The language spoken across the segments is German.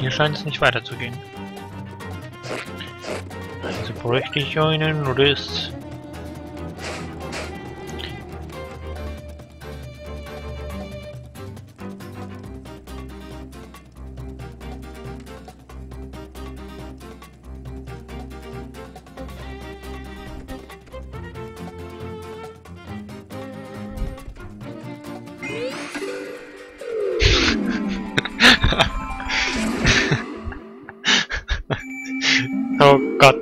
Hier scheint es nicht weiterzugehen. Also bräuchte ich einen Riss. Oh Gott.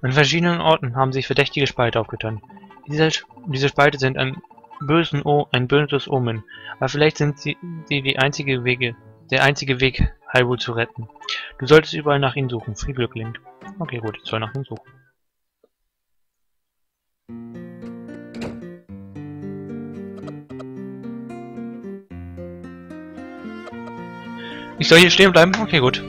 An verschiedenen Orten haben sich verdächtige Spalte aufgetan. Diese Spalte sind ein böses Omen, aber vielleicht sind sie der einzige Weg, Hyrule zu retten. Du solltest überall nach ihnen suchen. Viel Glück, Link. Okay, gut, ich soll nach ihnen suchen. Ich soll hier stehen bleiben? Okay, gut.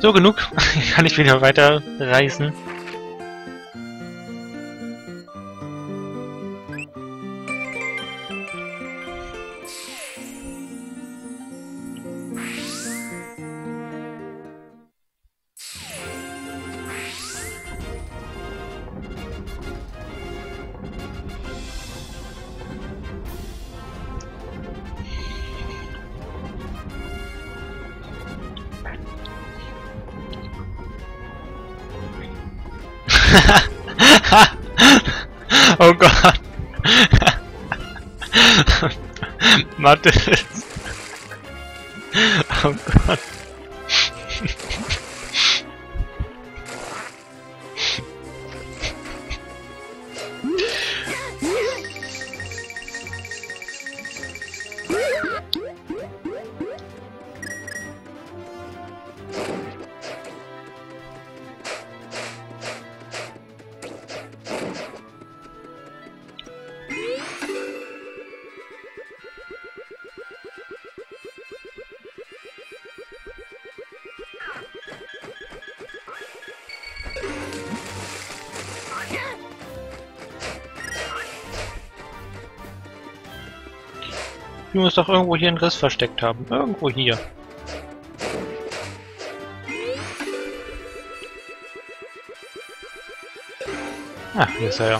So, genug. Kann ich wieder weiterreisen. Oh Gott. Mathis. Oh Gott. Ich muss doch irgendwo hier einen Riss versteckt haben. Irgendwo hier. Ah, hier ist er ja.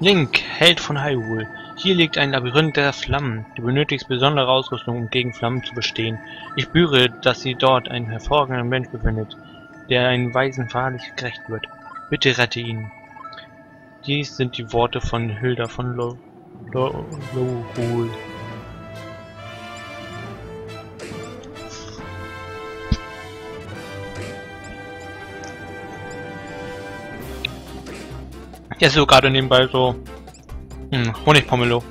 Link, Held von Hyrule. Hier liegt ein Labyrinth der Flammen. Du benötigst besondere Ausrüstung, um gegen Flammen zu bestehen. Ich spüre, dass sie dort ein hervorragender Mensch befindet, der einen weisen Pfad gerecht wird. Bitte rette ihn. Dies sind die Worte von Hilda von Lohol. Ich esse so gerade nebenbei so Honigpomelo.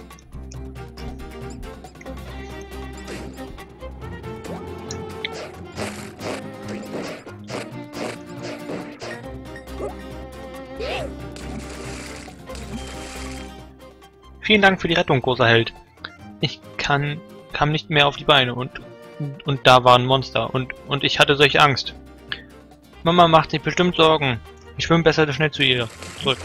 Vielen Dank für die Rettung, großer Held. Ich kam nicht mehr auf die Beine und da waren Monster und ich hatte solche Angst. Mama macht sich bestimmt Sorgen. Ich schwimme besser schnell zu ihr zurück.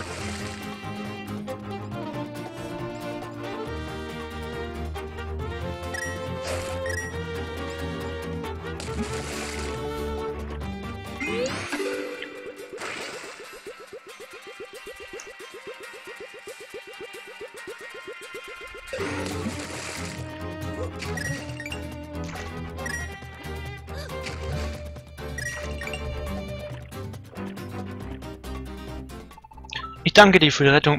Ich danke dir für die Rettung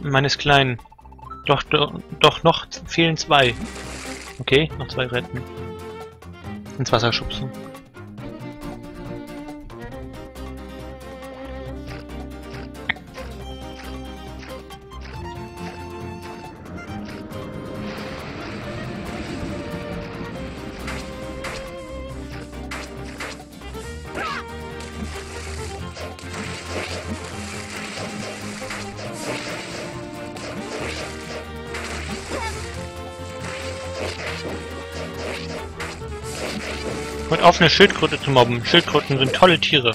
meines Kleinen. Doch noch fehlen 2. Okay, noch 2 retten. Ins Wasser schubsen. Und auf eine Schildkröte zu mobben. Schildkröten sind tolle Tiere.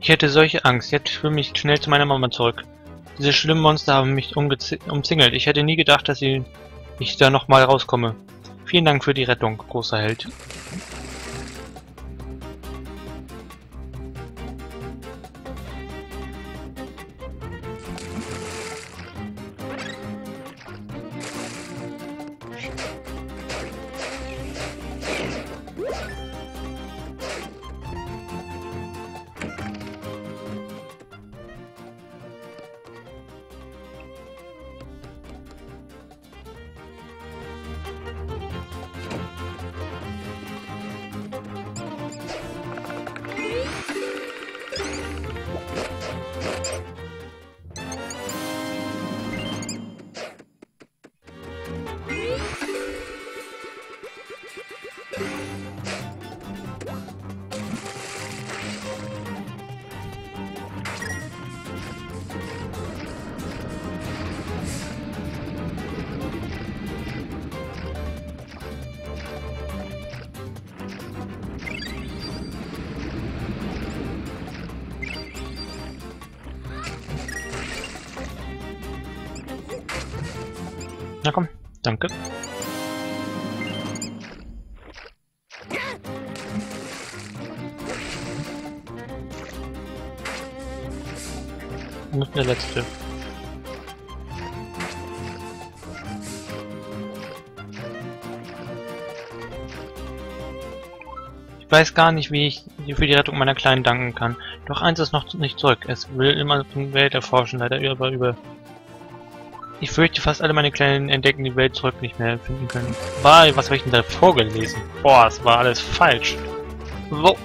Ich hätte solche Angst. Jetzt schwimme ich schnell zu meiner Mama zurück. Diese schlimmen Monster haben mich umzingelt. Ich hätte nie gedacht, dass ich da nochmal rauskomme. Vielen Dank für die Rettung, großer Held. Na komm, danke. Und der letzte. Ich weiß gar nicht, wie ich für die Rettung meiner Kleinen danken kann. Doch eins ist noch nicht zurück. Es will immer die Welt erforschen, leider über. Ich fürchte, fast alle meine Kleinen entdecken die Welt zurück nicht mehr finden können. Weil, was habe ich denn da vorgelesen? Boah, das war alles falsch. So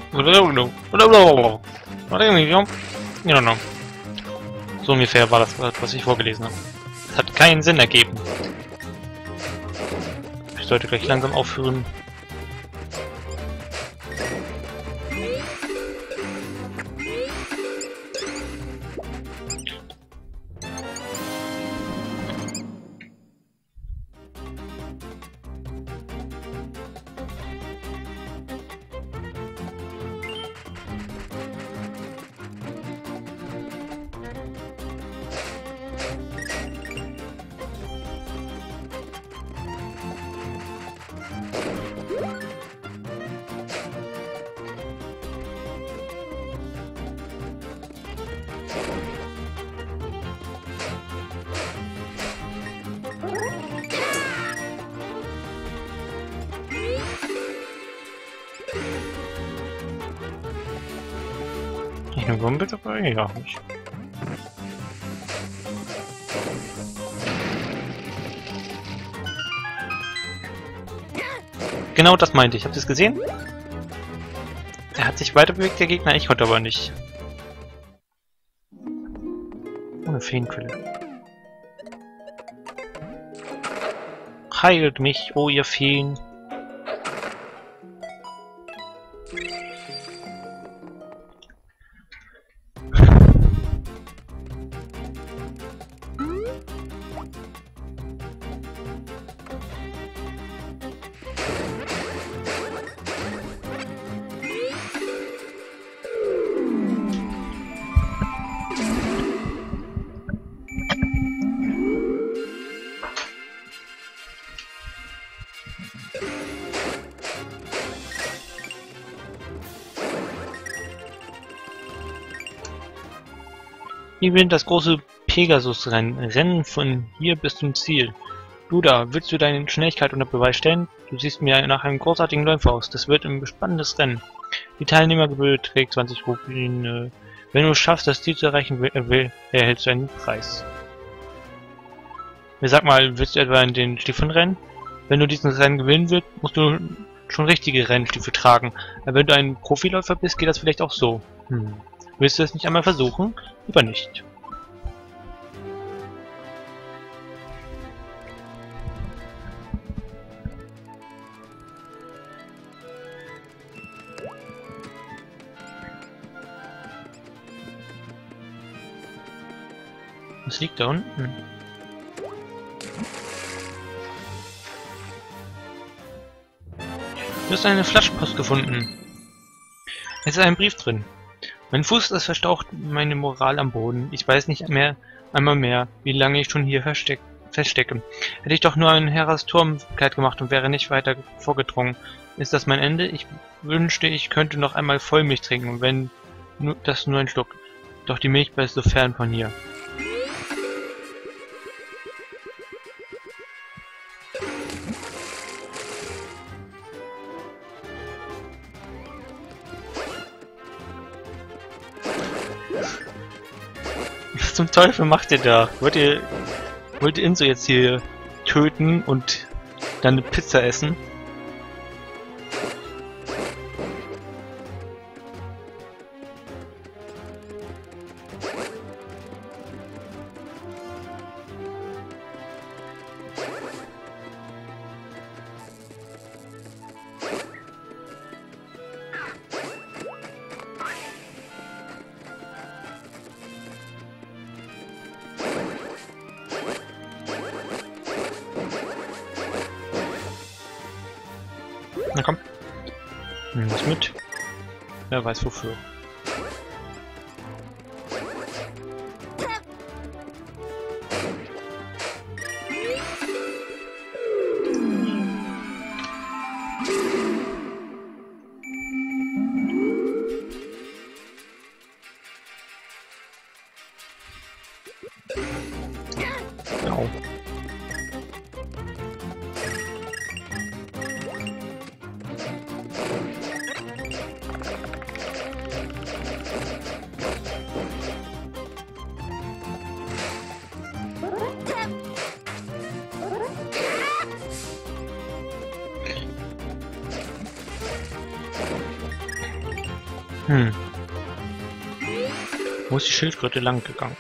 ungefähr war das, was ich vorgelesen habe. Das hat keinen Sinn ergeben. Ich sollte gleich langsam aufhören. Ich eine Bombe dabei? Ja, nicht. Genau das meinte ich. Habt ihr es gesehen? Er hat sich weiter bewegt, der Gegner. Ich konnte aber nicht. Ohne Feenquelle. Heilt mich, oh ihr Feen. Hier beginnt das große Pegasus-Rennen. Rennen von hier bis zum Ziel. Du da, willst du deine Schnelligkeit unter Beweis stellen? Du siehst mir nach einem großartigen Läufer aus. Das wird ein spannendes Rennen. Die Teilnehmergebühr trägt 20 Rupien. Wenn du es schaffst, das Ziel zu erreichen, erhältst du einen Preis. Sag mal, willst du etwa in den Stiefeln rennen? Wenn du diesen Rennen gewinnen willst, musst du schon richtige Rennstiefel tragen. Aber wenn du ein Profiläufer bist, geht das vielleicht auch so. Willst du es nicht einmal versuchen? Lieber nicht. Was liegt da unten? Du hast eine Flaschenpost gefunden. Es ist ein Brief drin. Mein Fuß ist verstaucht, meine Moral am Boden. Ich weiß nicht mehr, wie lange ich schon hier verstecke. Hätte ich doch nur ein Herasturmkleid gemacht und wäre nicht weiter vorgedrungen. Ist das mein Ende? Ich wünschte, ich könnte noch einmal Vollmilch trinken, und wenn das nur ein Schluck. Doch die Milch bleibt so fern von hier. Was zum Teufel macht ihr da? Wollt ihr Inso jetzt hier töten und dann eine Pizza essen? Na komm. Nimm das mit. Wer weiß wofür. Wo ist die Schildkröte lang gegangen?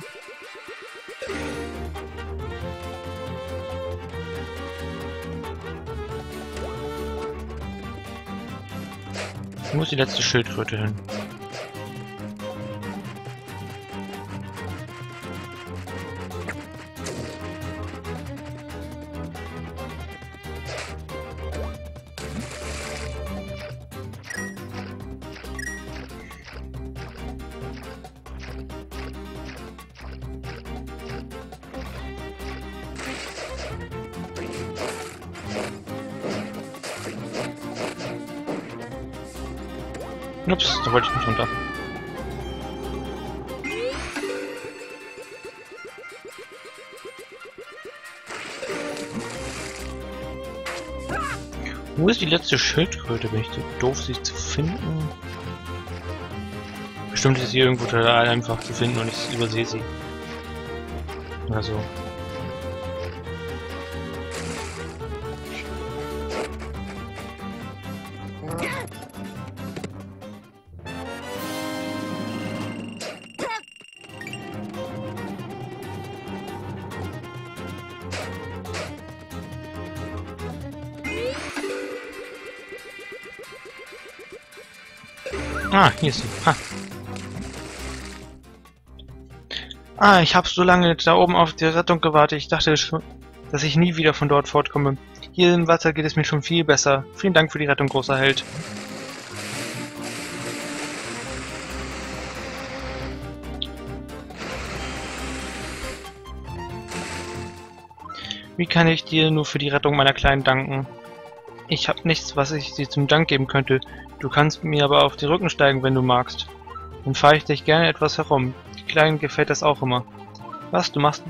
Wo ist die letzte Schildkröte hin? Ups, da wollte ich nicht runter. Wo ist die letzte Schildkröte? Bin ich so doof, sie zu finden? Bestimmt ist sie irgendwo total einfach zu finden und ich übersehe sie. Oder so. Ah, hier ist sie. Ah. Ah, ich habe so lange da oben auf die Rettung gewartet. Ich dachte schon, dass ich nie wieder von dort fortkomme. Hier im Wasser geht es mir schon viel besser. Vielen Dank für die Rettung, großer Held. Wie kann ich dir nur für die Rettung meiner Kleinen danken? Ich habe nichts, was ich dir zum Dank geben könnte. Du kannst mir aber auf den Rücken steigen, wenn du magst. Dann fahre ich dich gerne etwas herum. Die Kleinen gefällt das auch immer. Was, du machst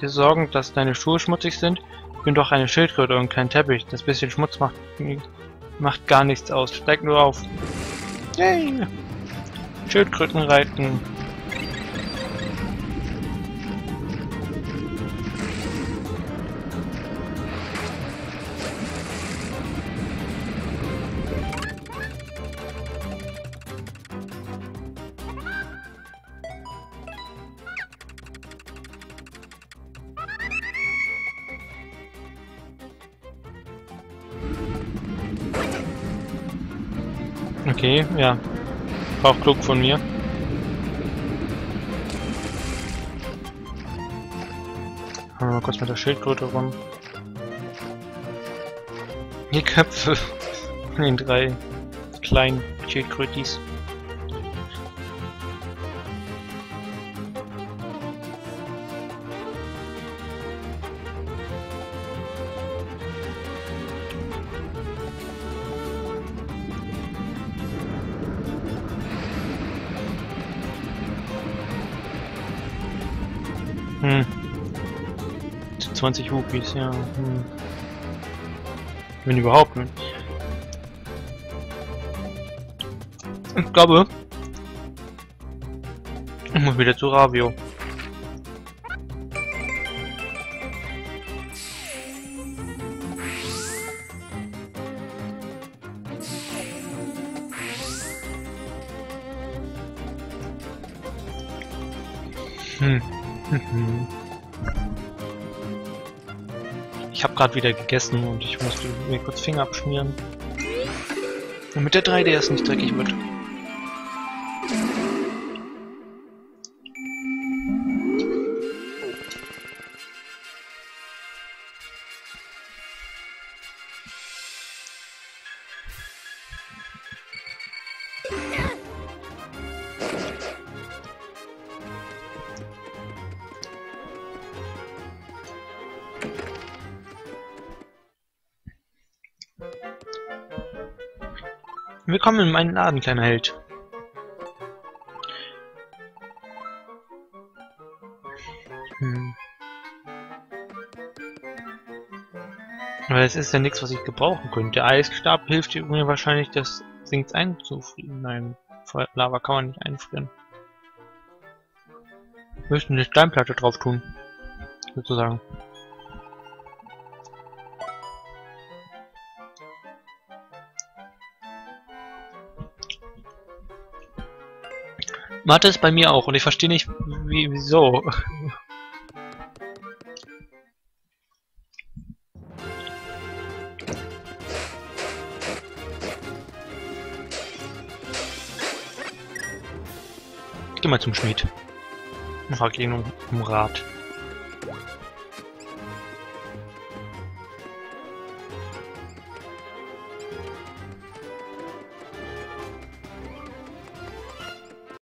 dir Sorgen, dass deine Schuhe schmutzig sind? Ich bin doch eine Schildkröte und kein Teppich. Das bisschen Schmutz macht gar nichts aus. Steig nur auf. Yay! Schildkröten reiten. Okay, ja. Braucht klug von mir. Haben wir mal kurz mit der Schildkröte rum. Die Köpfe von den drei kleinen Schildkrötis. Hm. 20 Wookies, ja. Hm. Wenn überhaupt, ne? Ich glaube, ich muss wieder zu Ravio. Hm. Ich habe gerade wieder gegessen und ich musste mir kurz Finger abschmieren. Damit der 3DS nicht dreckig wird. Willkommen in meinen Laden, kleiner Held. Hm. Aber es ist ja nichts, was ich gebrauchen könnte. Der Eisstab hilft mir wahrscheinlich, das Sinks einzufrieren. Nein, Lava kann man nicht einfrieren. Wir müssen eine Steinplatte drauf tun. Sozusagen. Mathe ist bei mir auch und ich verstehe nicht, wieso. Ich geh mal zum Schmied. Ich frag ihn um Rat.